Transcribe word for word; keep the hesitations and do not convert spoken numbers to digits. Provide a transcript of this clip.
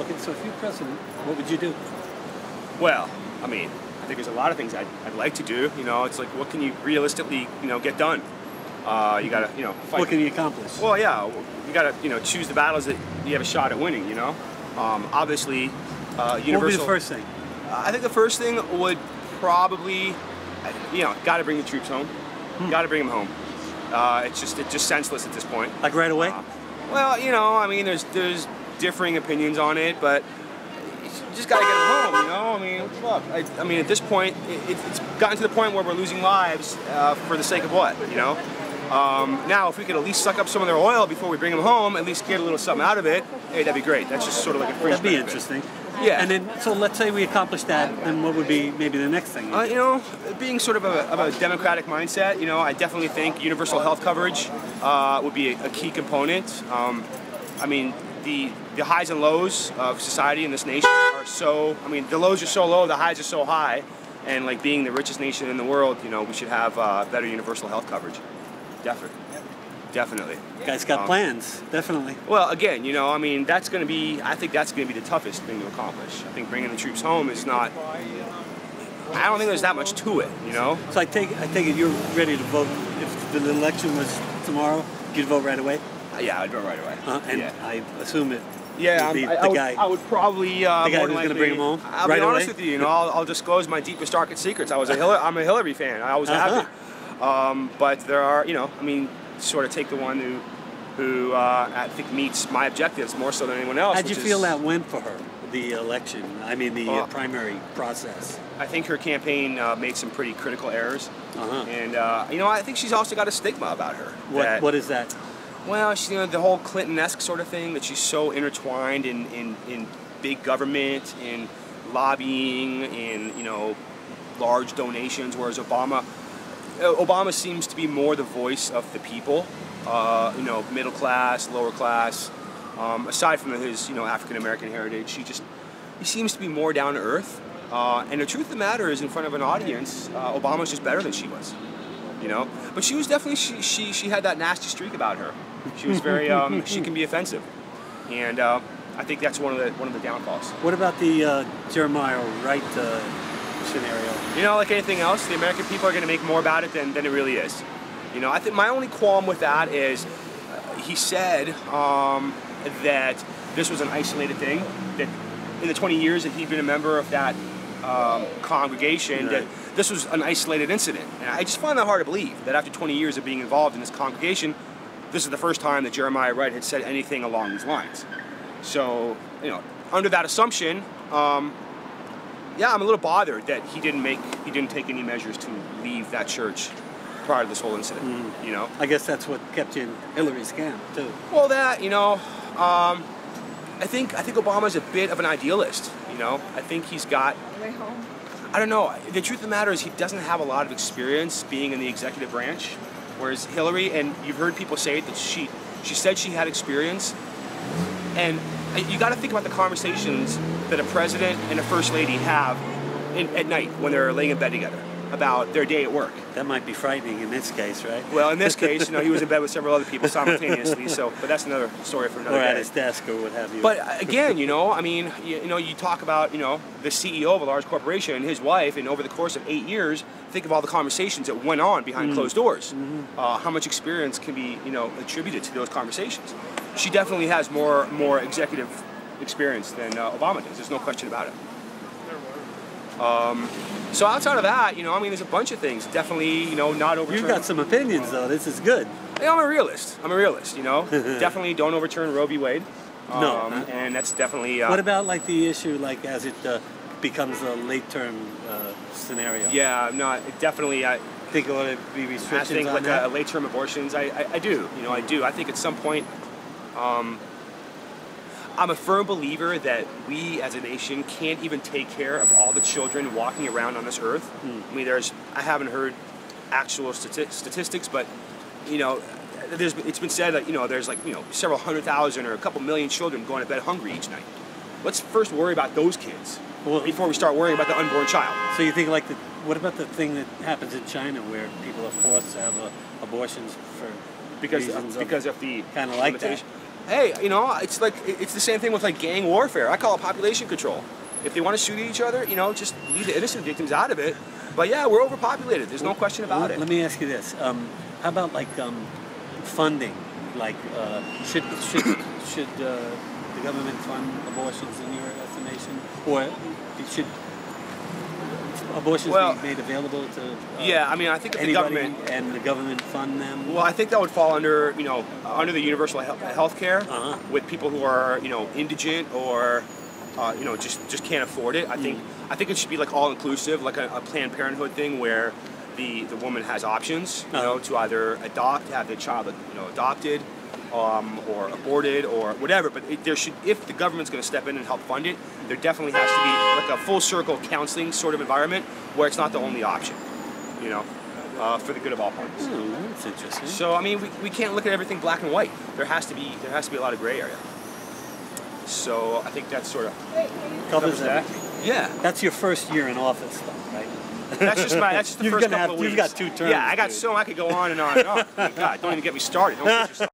Okay, so if you're president, what would you do? Well, I mean, I think there's a lot of things I'd, I'd like to do. You know, it's like, what can you realistically, you know, get done? Uh, you gotta, you know, fight. What can you accomplish? Well, yeah, you gotta, you know, choose the battles that you have a shot at winning. You know, um, obviously, uh, universal. What would be the first thing? Uh, I think the first thing would probably, you know, gotta bring the troops home. Hmm. Gotta bring them home. Uh, it's just, it's just senseless at this point. Like right away? Uh, well, you know, I mean, there's, there's differing opinions on it, but you just gotta get them home. You know, I mean, look, I, I mean, at this point, it, it's gotten to the point where we're losing lives uh, for the sake of what? You know. Um, now, if we could at least suck up some of their oil before we bring them home, at least get a little something out of it, hey, that'd be great. That's just sort of like a fringe. That'd be interesting. Yeah. And then, so let's say we accomplish that, then what would be maybe the next thing? Uh, you know, being sort of a, of a democratic mindset, you know, I definitely think universal health coverage uh, would be a, a key component. Um, I mean, the, the highs and lows of society in this nation are so, I mean, the lows are so low, the highs are so high, and like being the richest nation in the world, you know, we should have uh, better universal health coverage. Definitely. Definitely. You guys got um, plans, definitely. Well, again, you know, I mean, that's going to be, I think that's going to be the toughest thing to accomplish. I think bringing the troops home is not, I don't think there's that much to it, you know? So I take, I take it you're ready to vote. If the election was tomorrow, you'd vote right away? Uh, yeah, I'd vote right away. Uh, and yeah. I assume it. Yeah, the, I, the I, would, guy, I would probably. Uh, the guy who's going to bring him home. I'll right be honest away? with you, you know, I'll, I'll disclose my deepest, darkest secrets. I was a Hillary, I'm a Hillary fan. I always have it. Um, but there are, you know, I mean, sort of take the one who, who uh, I think meets my objectives more so than anyone else. How'd you is, feel that went for her, the election? I mean, the uh, primary process. I think her campaign uh, made some pretty critical errors, uh-huh. and uh, you know, I think she's also got a stigma about her. What? That, what is that? Well, she, you know, the whole Clinton-esque sort of thing that she's so intertwined in in, in big government, in lobbying, in you know, large donations, whereas Obama. Obama seems to be more the voice of the people, uh, you know, middle class, lower class. Um, aside from his, you know, African American heritage, he just he seems to be more down to earth. Uh, and the truth of the matter is, in front of an audience, uh, Obama's just better than she was, you know. But she was definitely she she, she had that nasty streak about her. She was very um, she can be offensive, and uh, I think that's one of the one of the downfalls. What about the uh, Jeremiah Wright? Uh scenario. You know, like anything else, the American people are going to make more about it than, than it really is. You know, I think my only qualm with that is uh, he said um, that this was an isolated thing, that in the twenty years that he'd been a member of that um, congregation, right. that this was an isolated incident. And I just find that hard to believe, that after twenty years of being involved in this congregation, this is the first time that Jeremiah Wright had said anything along these lines. So, you know, under that assumption, um, yeah, I'm a little bothered that he didn't make, he didn't take any measures to leave that church prior to this whole incident, mm. you know? I guess that's what kept you in Hillary's camp, too. Well, that, you know, um, I think I think Obama's a bit of an idealist, you know? I think he's got... Way home. I don't know. The truth of the matter is he doesn't have a lot of experience being in the executive branch, whereas Hillary, and you've heard people say it, that she, she said she had experience, and... You got to think about the conversations that a president and a first lady have in, at night when they're laying in bed together about their day at work. That might be frightening in this case, right? Well, in this case, you know, he was in bed with several other people simultaneously. So, but that's another story for another day. Or at his desk or what have you. But again, you know, I mean, you, you know, you talk about, you know, the C E O of a large corporation and his wife, and over the course of eight years, think of all the conversations that went on behind mm. closed doors. Mm-hmm. uh, how much experience can be, you know, attributed to those conversations? She definitely has more more executive experience than uh, Obama does. There's no question about it. Um, so outside of that, you know, I mean, there's a bunch of things. Definitely, you know, not overturn. You've got some opinions, though. This is good. Yeah, I'm a realist. I'm a realist, you know. Definitely don't overturn Roe v Wade. Um, no. Huh? And that's definitely... Uh, what about, like, the issue, like, as it uh, becomes a late-term uh, scenario? Yeah, no, it definitely... I think it would be restrictions I think, on like, that? A, a late-term abortions. I, I, I do. You know, I do. I think at some point... Um, I'm a firm believer that we as a nation can't even take care of all the children walking around on this earth. Mm. I mean, there's, I haven't heard actual stati statistics, but, you know, there's, it's been said that, you know, there's like, you know, several hundred thousand or a couple million children going to bed hungry each night. Let's first worry about those kids well, before we start worrying about the unborn child. So you think like, the, what about the thing that happens in China where people are forced to have uh, abortions for... Because, of, because of the kind of like that. hey, you know, it's like, it's the same thing with like gang warfare. I call it population control. If they want to shoot at each other, you know, just leave the innocent victims out of it. But yeah, we're overpopulated. There's no question about it. Let me ask you this. Um, how about like um, funding? Like, uh, should, should, should uh, the government fund abortions in your estimation? Or should abortions well, be made available to uh, yeah, I mean, I think if the government and the government fund them? Well, I think that would fall under, you know, under the universal health care uh-huh. with people who are, you know, indigent or... Uh, you know, just just can't afford it. I think mm. I think it should be like all inclusive, like a, a Planned Parenthood thing, where the the woman has options, you uh-huh. know, to either adopt, have the child, you know, adopted, um, or aborted, or whatever. But it, there should, if the government's going to step in and help fund it, there definitely has to be like a full circle counseling sort of environment where it's not the only option, you know, uh, for the good of all parties. Ooh, that's interesting. So I mean, we we can't look at everything black and white. There has to be there has to be a lot of gray area. So I think that's sort of covers that. Yeah, that's your first year in office, though, right? That's just my. That's just the you're first couple have, of weeks. You've got two terms. Yeah, I got dude. so I could go on and on and on. Oh, God, don't even get me started. Don't get yourself.